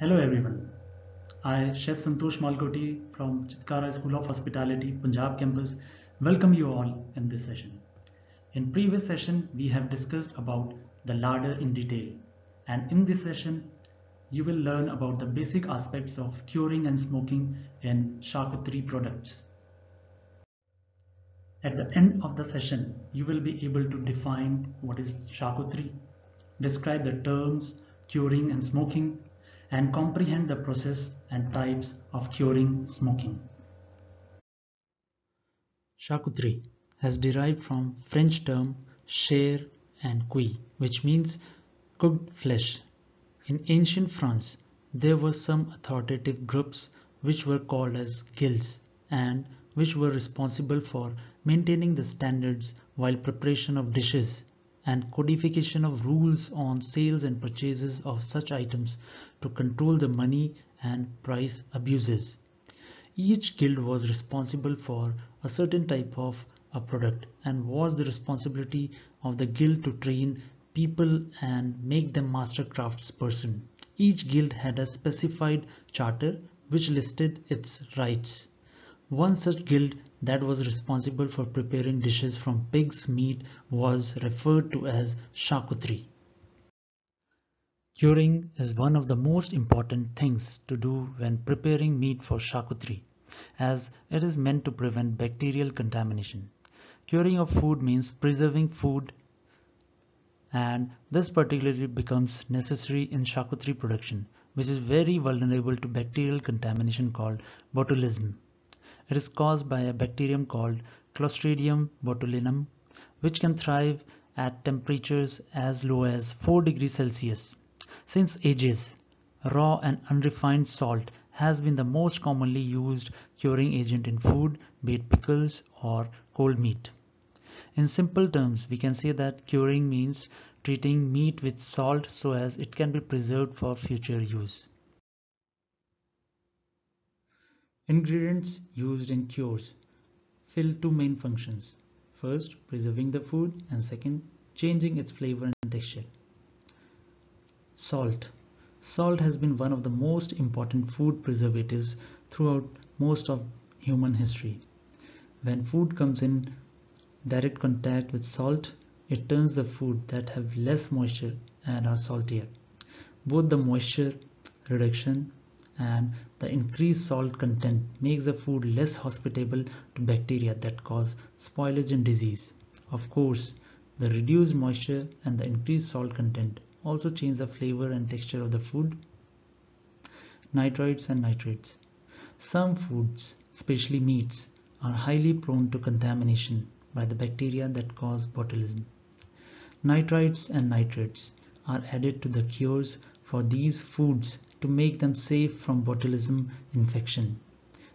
Hello everyone, I, Chef Santosh Malkoti from Chitkara School of Hospitality, Punjab campus, welcome you all in this session. In previous session, we have discussed about the larder in detail, and in this session, you will learn about the basic aspects of curing and smoking in charcuterie products. At the end of the session, you will be able to define what is charcuterie, describe the terms curing and smoking, and comprehend the process and types of curing smoking. Charcuterie has derived from French term chair and cuit, which means cooked flesh. In ancient France, there were some authoritative groups which were called as guilds and which were responsible for maintaining the standards while preparation of dishes, and codification of rules on sales and purchases of such items to control the money and price abuses. Each guild was responsible for a certain type of a product and was the responsibility of the guild to train people and make them master craftsperson. Each guild had a specified charter which listed its rights. One such guild that was responsible for preparing dishes from pig's meat was referred to as charcuterie. Curing is one of the most important things to do when preparing meat for charcuterie, as it is meant to prevent bacterial contamination. Curing of food means preserving food, and this particularly becomes necessary in charcuterie production, which is very vulnerable to bacterial contamination called botulism. It is caused by a bacterium called Clostridium botulinum, which can thrive at temperatures as low as 4 degrees Celsius. Since ages, raw and unrefined salt has been the most commonly used curing agent in food, be it pickles or cold meat. In simple terms, we can say that curing means treating meat with salt so as it can be preserved for future use. Ingredients used in cures fill two main functions. First, preserving the food, and second, changing its flavor and texture. Salt. Salt has been one of the most important food preservatives throughout most of human history. When food comes in direct contact with salt, it turns the food that have less moisture and are saltier. Both the moisture reduction and the increased salt content makes the food less hospitable to bacteria that cause spoilage and disease. Of course, the reduced moisture and the increased salt content also change the flavor and texture of the food. Nitrites and nitrates. Some foods, especially meats, are highly prone to contamination by the bacteria that cause botulism. Nitrites and nitrates are added to the cures for these foods to make them safe from botulism infection,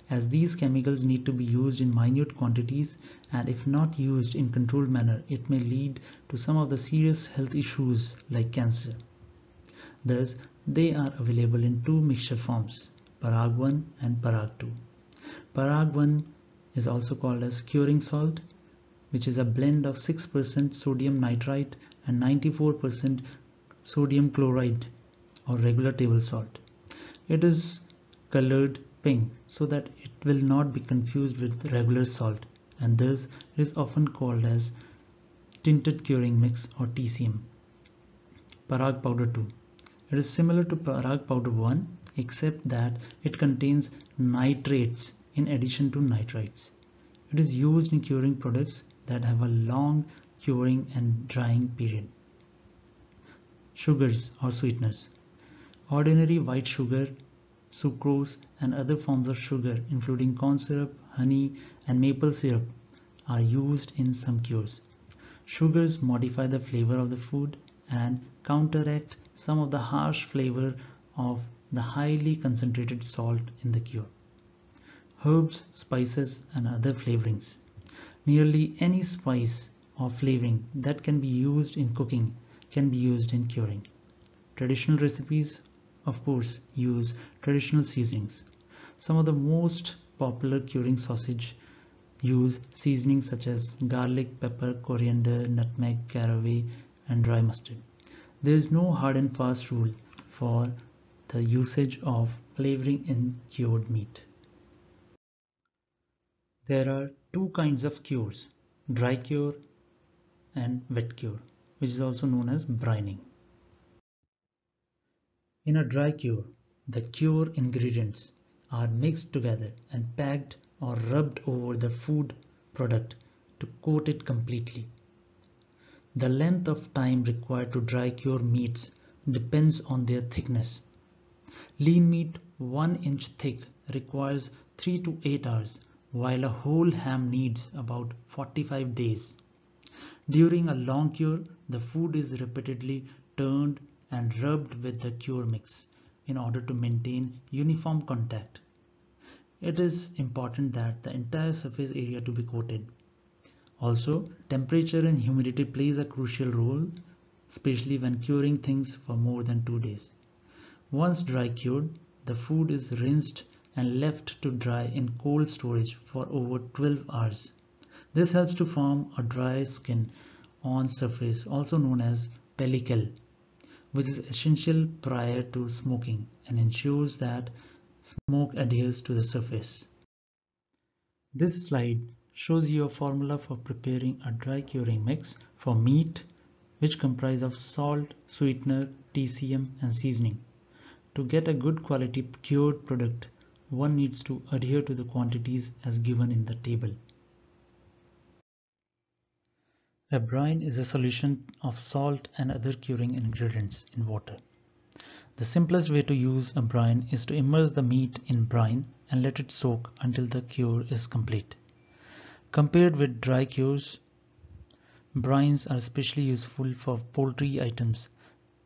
as these chemicals need to be used in minute quantities, and if not used in controlled manner, it may lead to some of the serious health issues like cancer. Thus, they are available in two mixture forms, Prague #1 and Prague #2. Prague #1 is also called as curing salt, which is a blend of 6% sodium nitrite and 94% sodium chloride, or regular table salt. It is colored pink so that it will not be confused with regular salt, and thus it is often called as tinted curing mix or TCM. Prague Powder #2. It is similar to Prague Powder #1, except that it contains nitrates in addition to nitrites. It is used in curing products that have a long curing and drying period. Sugars or sweeteners. Ordinary white sugar, sucrose, and other forms of sugar including corn syrup, honey, and maple syrup are used in some cures. Sugars modify the flavor of the food and counteract some of the harsh flavor of the highly concentrated salt in the cure. Herbs, spices, and other flavorings. Nearly any spice or flavoring that can be used in cooking can be used in curing. Traditional recipes, of course, use traditional seasonings. Some of the most popular curing sausage use seasonings such as garlic, pepper, coriander, nutmeg, caraway, and dry mustard. There is no hard and fast rule for the usage of flavoring in cured meat. There are two kinds of cures, dry cure and wet cure, which is also known as brining. In a dry cure, the cure ingredients are mixed together and packed or rubbed over the food product to coat it completely. The length of time required to dry cure meats depends on their thickness. Lean meat 1 inch thick requires 3 to 8 hours, while a whole ham needs about 45 days. During a long cure, the food is repeatedly turned and rubbed with the cure mix in order to maintain uniform contact. It is important that the entire surface area to be coated. Also, temperature and humidity plays a crucial role, especially when curing things for more than 2 days. Once dry cured, the food is rinsed and left to dry in cold storage for over 12 hours. This helps to form a dry skin on surface, also known as pellicle, which is essential prior to smoking and ensures that smoke adheres to the surface. This slide shows you a formula for preparing a dry curing mix for meat, which comprises of salt, sweetener, TCM and seasoning. To get a good quality cured product, one needs to adhere to the quantities as given in the table. A brine is a solution of salt and other curing ingredients in water. The simplest way to use a brine is to immerse the meat in brine and let it soak until the cure is complete. Compared with dry cures, brines are especially useful for poultry items,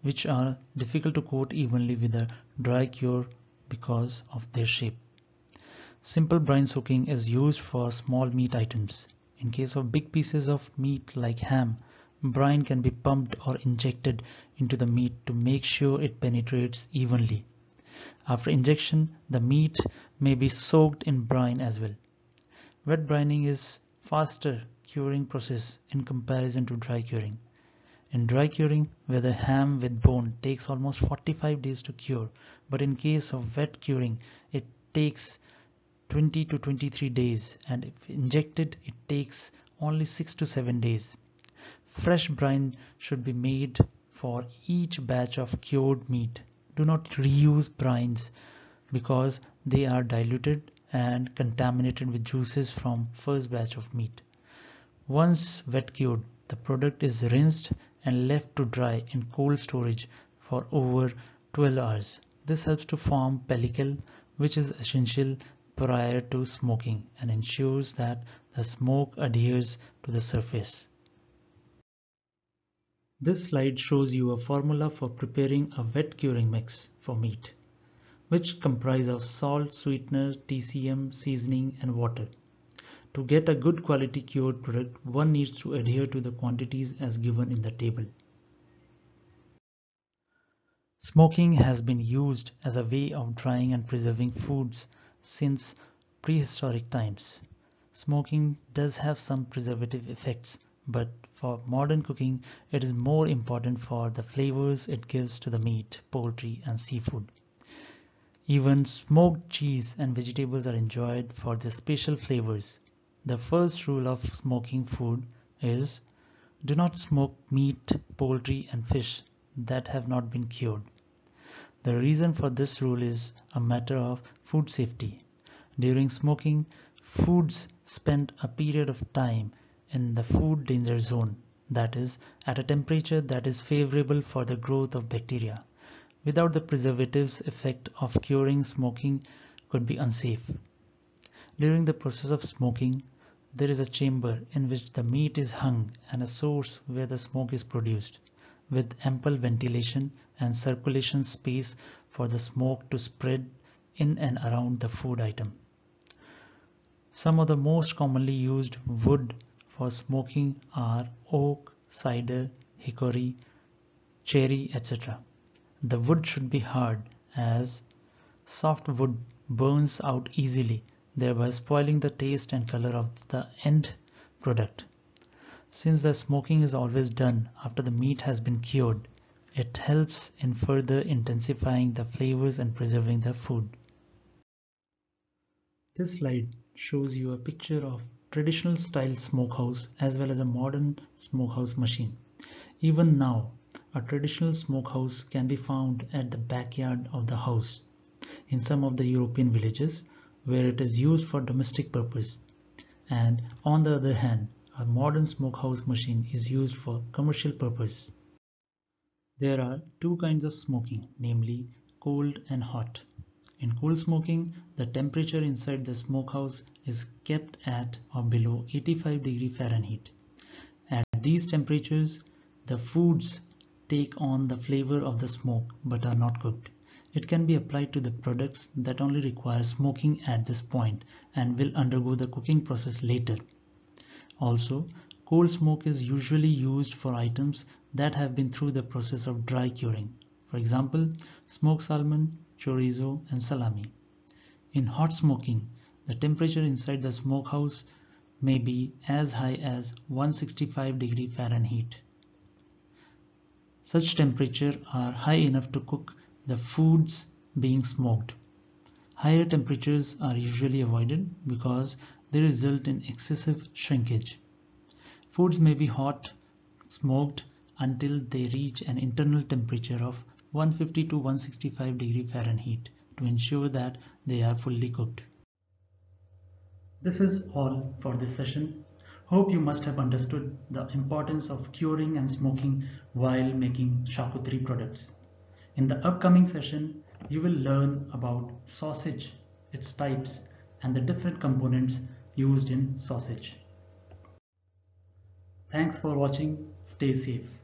which are difficult to coat evenly with a dry cure because of their shape. Simple brine soaking is used for small meat items. In case of big pieces of meat like ham, brine can be pumped or injected into the meat to make sure it penetrates evenly. After injection, the meat may be soaked in brine as well. Wet brining is faster curing process in comparison to dry curing. In dry curing, where the ham with bone takes almost 45 days to cure, but in case of wet curing, it takes 20 to 23 days, and if injected, it takes only 6 to 7 days. Fresh brine should be made for each batch of cured meat. Do not reuse brines because they are diluted and contaminated with juices from first batch of meat. Once wet cured, the product is rinsed and left to dry in cold storage for over 12 hours. This helps to form pellicle, which is essential prior to smoking and ensures that the smoke adheres to the surface. This slide shows you a formula for preparing a wet curing mix for meat, which comprise of salt, sweetener, TCM, seasoning and water. To get a good quality cured product, one needs to adhere to the quantities as given in the table. Smoking has been used as a way of drying and preserving foods since prehistoric times. Smoking does have some preservative effects, but for modern cooking, it is more important for the flavors it gives to the meat, poultry and seafood. Even smoked cheese and vegetables are enjoyed for their special flavors. The first rule of smoking food is, do not smoke meat, poultry and fish that have not been cured. The reason for this rule is a matter of food safety. During smoking, foods spend a period of time in the food danger zone, that is, at a temperature that is favorable for the growth of bacteria. Without the preservatives, effect of curing smoking could be unsafe. During the process of smoking, there is a chamber in which the meat is hung and a source where the smoke is produced, with ample ventilation and circulation space for the smoke to spread in and around the food item. Some of the most commonly used wood for smoking are oak, cider, hickory, cherry, etc. The wood should be hard, as soft wood burns out easily, thereby spoiling the taste and color of the end product. Since the smoking is always done after the meat has been cured, It helps in further intensifying the flavors and preserving the food. This slide shows you a picture of traditional style smokehouse as well as a modern smokehouse machine. Even now, a traditional smokehouse can be found at the backyard of the house in some of the European villages where it is used for domestic purpose. And on the other hand, a modern smokehouse machine is used for commercial purpose. There are two kinds of smoking, namely cold and hot. In cold smoking, the temperature inside the smokehouse is kept at or below 85°F. At these temperatures, the foods take on the flavor of the smoke but are not cooked. It can be applied to the products that only require smoking at this point and will undergo the cooking process later. Also, cold smoke is usually used for items that have been through the process of dry curing. For example, smoked salmon, chorizo, and salami. In hot smoking, the temperature inside the smokehouse may be as high as 165°F. Such temperatures are high enough to cook the foods being smoked. Higher temperatures are usually avoided because they result in excessive shrinkage. Foods may be hot smoked until they reach an internal temperature of 150 to 165°F to ensure that they are fully cooked. This is all for this session. Hope you must have understood the importance of curing and smoking while making charcuterie products. In the upcoming session, you will learn about sausage, its types, and the different components used in sausage. Thanks for watching. Stay safe.